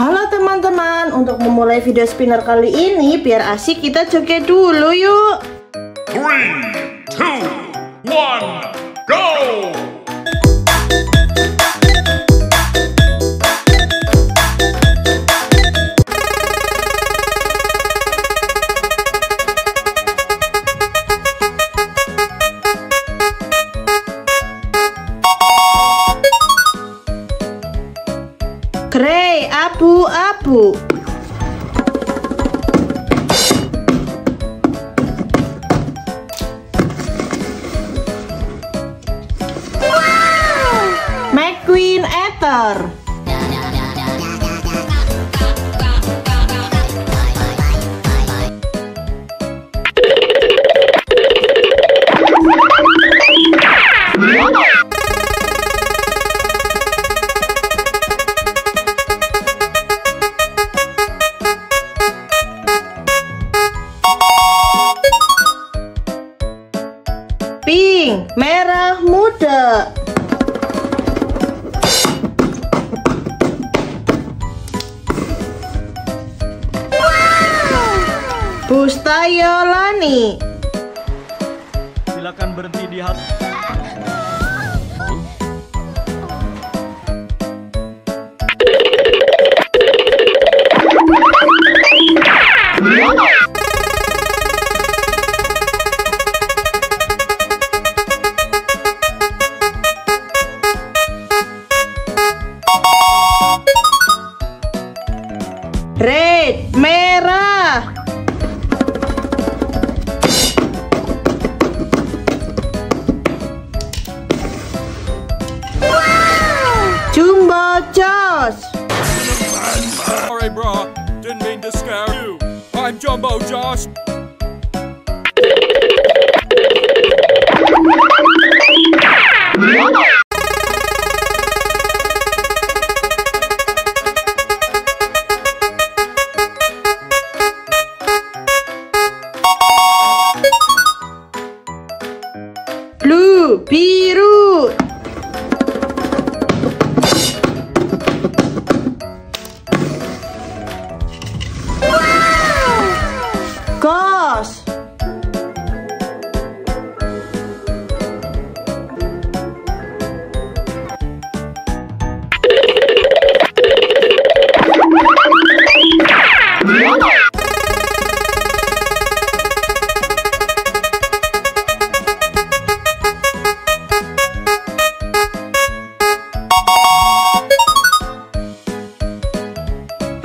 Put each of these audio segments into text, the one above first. Halo teman-teman, untuk memulai video spinner kali ini biar asik kita joget dulu yuk. 3, 2, 1, go! Grey, abu-abu. Wow! Mike Queen Eater. Pink, merah muda. Wow! Bus Tayo Lani. Silakan berhenti di hati. Red, merah. Wow! Jumbo Josh. Sorry bro, didn't mean to scare you. I'm Jumbo Josh. Blue, biru. Wow! Kos.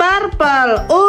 Purple.